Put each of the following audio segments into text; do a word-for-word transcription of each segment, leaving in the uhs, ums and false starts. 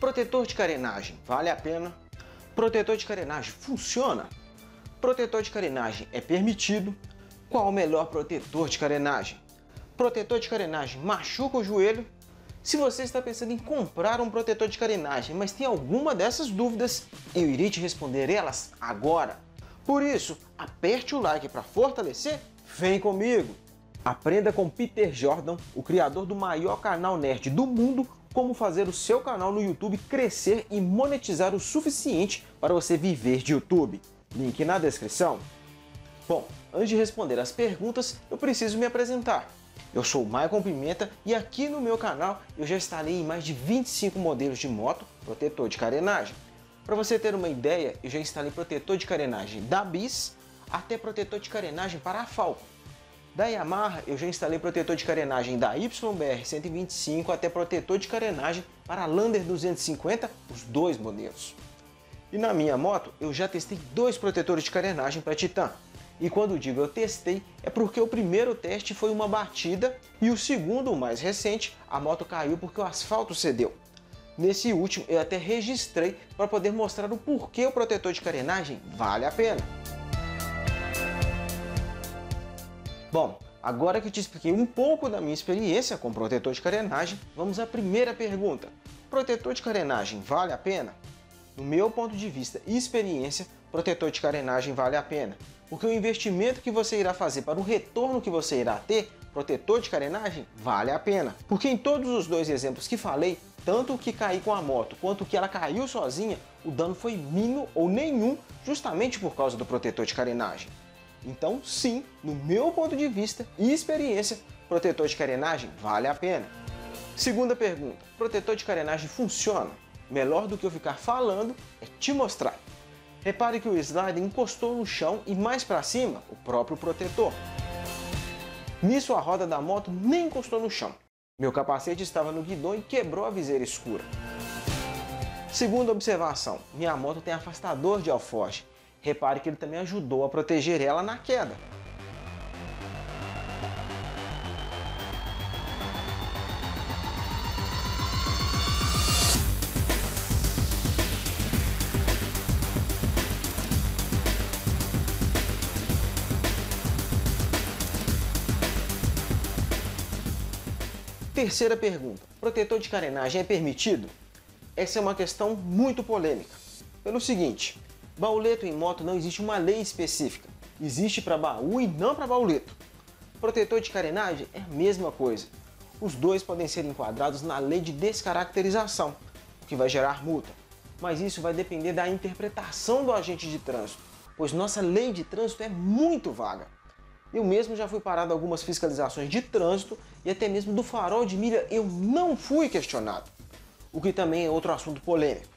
Protetor de carenagem, vale a pena? Protetor de carenagem funciona? Protetor de carenagem é permitido? Qual o melhor protetor de carenagem? Protetor de carenagem machuca o joelho? Se você está pensando em comprar um protetor de carenagem, mas tem alguma dessas dúvidas, eu irei te responder elas agora. Por isso, aperte o like para fortalecer, vem comigo! Aprenda com Peter Jordan, o criador do maior canal nerd do mundo, como fazer o seu canal no YouTube crescer e monetizar o suficiente para você viver de YouTube. Link na descrição. Bom, antes de responder as perguntas, eu preciso me apresentar. Eu sou o Maicon Pimenta e aqui no meu canal eu já instalei em mais de vinte e cinco modelos de moto protetor de carenagem. Para você ter uma ideia, eu já instalei protetor de carenagem da Biz até protetor de carenagem para a Falcon. Da Yamaha eu já instalei protetor de carenagem da Y B R cento e vinte e cinco até protetor de carenagem para a Lander duzentos e cinquenta, os dois modelos. E na minha moto eu já testei dois protetores de carenagem para Titan. E quando digo eu testei, é porque o primeiro teste foi uma batida e o segundo, o mais recente, a moto caiu porque o asfalto cedeu. Nesse último eu até registrei para poder mostrar o porquê o protetor de carenagem vale a pena. Bom, agora que te expliquei um pouco da minha experiência com protetor de carenagem, vamos à primeira pergunta. Protetor de carenagem vale a pena? No meu ponto de vista e experiência, protetor de carenagem vale a pena, porque o investimento que você irá fazer para o retorno que você irá ter, protetor de carenagem vale a pena. Porque em todos os dois exemplos que falei, tanto o que caí com a moto quanto o que ela caiu sozinha, o dano foi mínimo ou nenhum, justamente por causa do protetor de carenagem. Então sim, no meu ponto de vista e experiência, protetor de carenagem vale a pena. Segunda pergunta, protetor de carenagem funciona? Melhor do que eu ficar falando é te mostrar. Repare que o slider encostou no chão e mais para cima o próprio protetor. Nisso a roda da moto nem encostou no chão. Meu capacete estava no guidão e quebrou a viseira escura. Segunda observação, minha moto tem afastador de alforge. Repare que ele também ajudou a proteger ela na queda. Terceira pergunta: protetor de carenagem é permitido? Essa é uma questão muito polêmica. Pelo seguinte. Bauleto em moto não existe uma lei específica, existe para baú e não para bauleto. Protetor de carenagem é a mesma coisa, os dois podem ser enquadrados na lei de descaracterização, o que vai gerar multa, mas isso vai depender da interpretação do agente de trânsito, pois nossa lei de trânsito é muito vaga. Eu mesmo já fui parado em algumas fiscalizações de trânsito e até mesmo do farol de milha eu não fui questionado, o que também é outro assunto polêmico.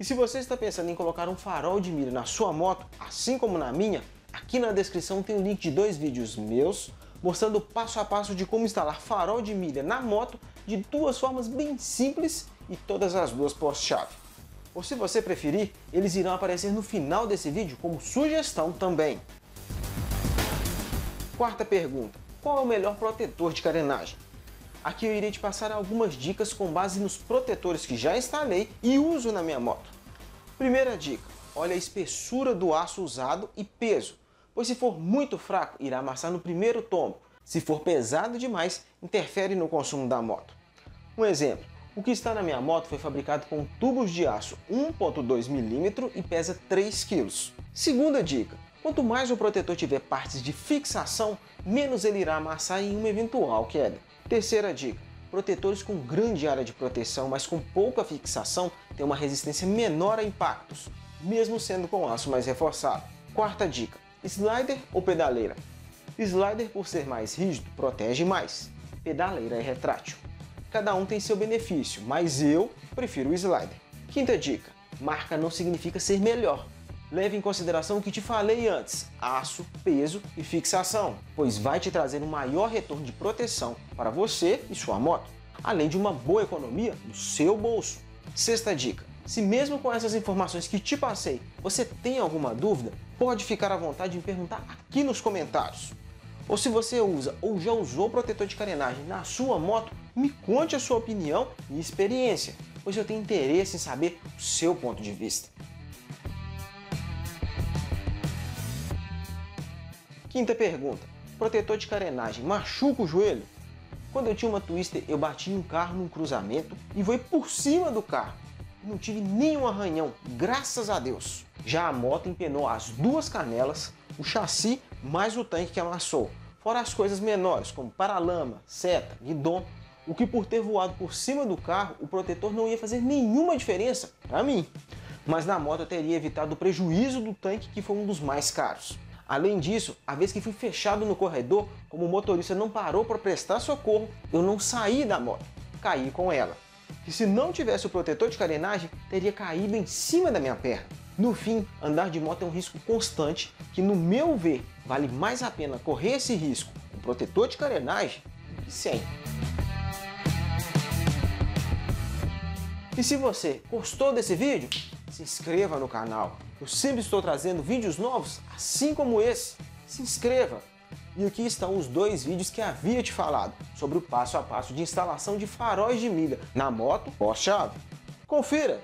E se você está pensando em colocar um farol de milha na sua moto, assim como na minha, aqui na descrição tem o link de dois vídeos meus, mostrando passo a passo de como instalar farol de milha na moto de duas formas bem simples e todas as duas pós-chave. Ou se você preferir, eles irão aparecer no final desse vídeo como sugestão também. Quarta pergunta, qual é o melhor protetor de carenagem? Aqui eu irei te passar algumas dicas com base nos protetores que já instalei e uso na minha moto. Primeira dica, olha a espessura do aço usado e peso, pois se for muito fraco, irá amassar no primeiro tombo. Se for pesado demais, interfere no consumo da moto. Um exemplo, o que está na minha moto foi fabricado com tubos de aço um vírgula dois milímetros e pesa três quilos. Segunda dica, quanto mais o protetor tiver partes de fixação, menos ele irá amassar em uma eventual queda. Terceira dica, protetores com grande área de proteção, mas com pouca fixação, têm uma resistência menor a impactos, mesmo sendo com aço mais reforçado. Quarta dica, slider ou pedaleira? Slider, por ser mais rígido, protege mais. Pedaleira é retrátil. Cada um tem seu benefício, mas eu prefiro o slider. Quinta dica, marca não significa ser melhor. Leve em consideração o que te falei antes, aço, peso e fixação, pois vai te trazer um maior retorno de proteção para você e sua moto, além de uma boa economia no seu bolso. Sexta dica, se mesmo com essas informações que te passei, você tem alguma dúvida, pode ficar à vontade em perguntar aqui nos comentários. Ou se você usa ou já usou protetor de carenagem na sua moto, me conte a sua opinião e experiência. pois eu tenho interesse em saber o seu ponto de vista. Quinta pergunta: protetor de carenagem machuca o joelho? Quando eu tinha uma Twister, eu bati um carro num cruzamento e voei por cima do carro. Não tive nenhum arranhão, graças a Deus. Já a moto empenou as duas canelas, o chassi mais o tanque que amassou, fora as coisas menores como paralama, seta, guidon, o que por ter voado por cima do carro, o protetor não ia fazer nenhuma diferença para mim. Mas na moto eu teria evitado o prejuízo do tanque, que foi um dos mais caros. Além disso, a vez que fui fechado no corredor, como o motorista não parou para prestar socorro, eu não saí da moto, caí com ela. E se não tivesse o protetor de carenagem, teria caído em cima da minha perna. No fim, andar de moto é um risco constante que, no meu ver, vale mais a pena correr esse risco com protetor de carenagem do que sem. E se você gostou desse vídeo, se inscreva no canal. Eu sempre estou trazendo vídeos novos, assim como esse. Se inscreva! E aqui estão os dois vídeos que havia te falado sobre o passo a passo de instalação de faróis de milha na moto pós-chave. Confira!